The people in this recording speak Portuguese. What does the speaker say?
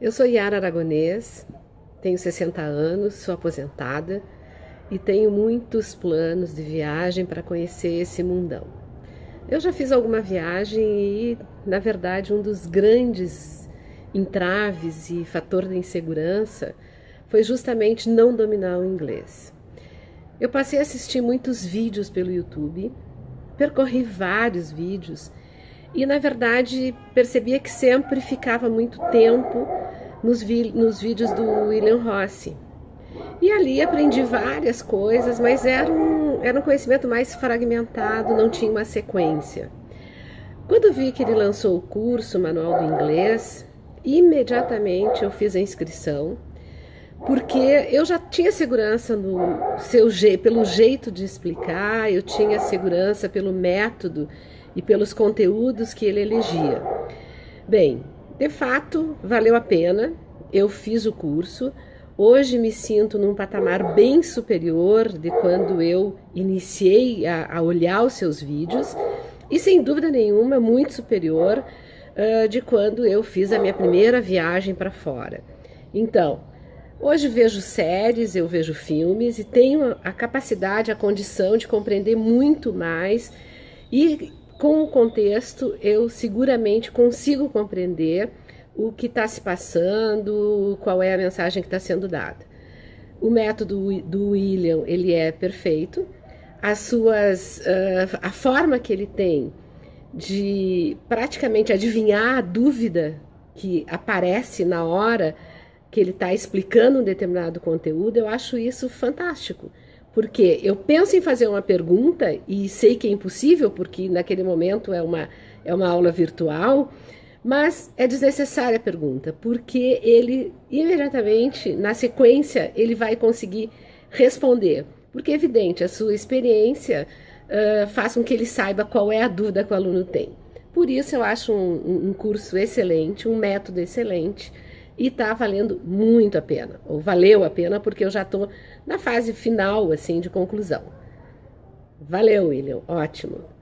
Eu sou Yara Aragonês, tenho 60 anos, sou aposentada e tenho muitos planos de viagem para conhecer esse mundão. Eu já fiz alguma viagem e, na verdade, um dos grandes entraves e fator de insegurança foi justamente não dominar o inglês. Eu passei a assistir muitos vídeos pelo YouTube, percorri vários vídeos e, na verdade, percebia que sempre ficava muito tempo nos vídeos do William Rossi. E ali aprendi várias coisas, mas era um conhecimento mais fragmentado, não tinha uma sequência. Quando vi que ele lançou o curso Manual do Inglês, imediatamente eu fiz a inscrição, porque eu já tinha segurança pelo jeito de explicar, eu tinha segurança pelo método e pelos conteúdos que ele elegia. Bem, de fato, valeu a pena, eu fiz o curso, hoje me sinto num patamar bem superior de quando eu iniciei a olhar os seus vídeos e, sem dúvida nenhuma, muito superior de quando eu fiz a minha primeira viagem para fora. Então, hoje vejo séries, eu vejo filmes e tenho a capacidade, a condição de compreender muito mais e, com o contexto, eu seguramente consigo compreender o que está se passando, qual é a mensagem que está sendo dada. O método do William, ele é perfeito. A forma que ele tem de praticamente adivinhar a dúvida que aparece na hora que ele está explicando um determinado conteúdo, eu acho isso fantástico. Porque eu penso em fazer uma pergunta e sei que é impossível, porque naquele momento é uma aula virtual, mas é desnecessária a pergunta, porque ele imediatamente, na sequência, ele vai conseguir responder. Porque é evidente, a sua experiência faz com que ele saiba qual é a dúvida que o aluno tem. Por isso eu acho um curso excelente, um método excelente, e está valendo muito a pena, ou valeu a pena, porque eu já estou na fase final, assim, de conclusão. Valeu, William, ótimo!